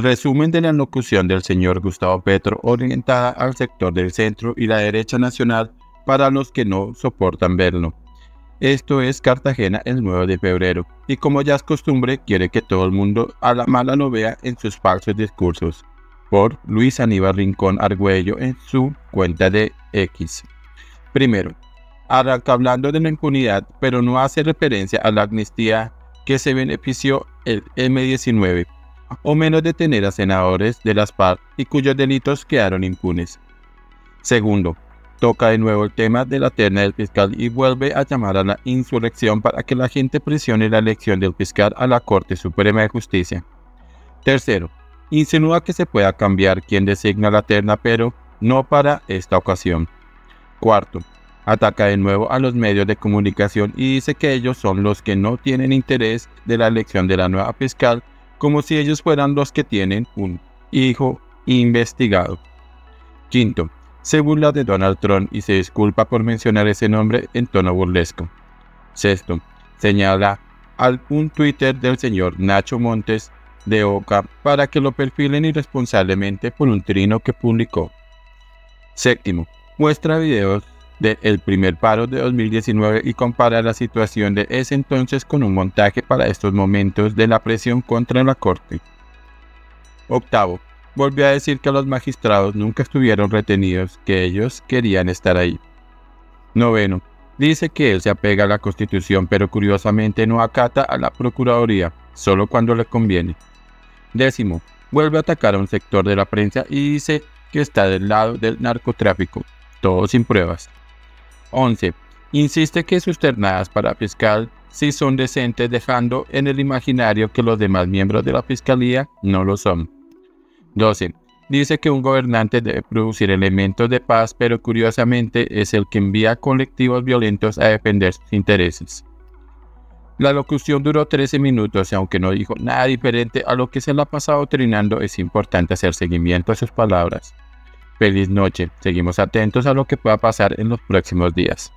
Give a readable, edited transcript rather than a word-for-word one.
Resumen de la locución del señor Gustavo Petro orientada al sector del centro y la derecha nacional para los que no soportan verlo. Esto es Cartagena el 9 de febrero y como ya es costumbre quiere que todo el mundo a la mala lo vea en sus falsos discursos. Por Luis Aníbal Rincón Arguello en su cuenta de X. Primero, arranca hablando de la impunidad, pero no hace referencia a la amnistía que se benefició el M-19, o menos detener a senadores de las FARC y cuyos delitos quedaron impunes. Segundo, toca de nuevo el tema de la terna del fiscal y vuelve a llamar a la insurrección para que la gente presione la elección del fiscal a la Corte Suprema de Justicia. Tercero, insinúa que se pueda cambiar quien designa la terna, pero no para esta ocasión. Cuarto, ataca de nuevo a los medios de comunicación y dice que ellos son los que no tienen interés de la elección de la nueva fiscal, como si ellos fueran los que tienen un hijo investigado. Quinto, se burla de Donald Trump y se disculpa por mencionar ese nombre en tono burlesco. Sexto, señala algún Twitter del señor Nacho Montes de Oca para que lo perfilen irresponsablemente por un trino que publicó. Séptimo, muestra videos del primer paro de 2019 y compara la situación de ese entonces con un montaje para estos momentos de la presión contra la corte. Octavo, volvió a decir que los magistrados nunca estuvieron retenidos, que ellos querían estar ahí. Noveno, dice que él se apega a la Constitución, pero curiosamente no acata a la Procuraduría, solo cuando le conviene. Décimo, vuelve a atacar a un sector de la prensa y dice que está del lado del narcotráfico, todo sin pruebas. Once, insiste que sus ternadas para fiscal sí son decentes, dejando en el imaginario que los demás miembros de la fiscalía no lo son. Doce, dice que un gobernante debe producir elementos de paz, pero curiosamente es el que envía colectivos violentos a defender sus intereses. La locución duró 13 minutos y aunque no dijo nada diferente a lo que se le ha pasado trinando, es importante hacer seguimiento a sus palabras. Feliz noche, seguimos atentos a lo que pueda pasar en los próximos días.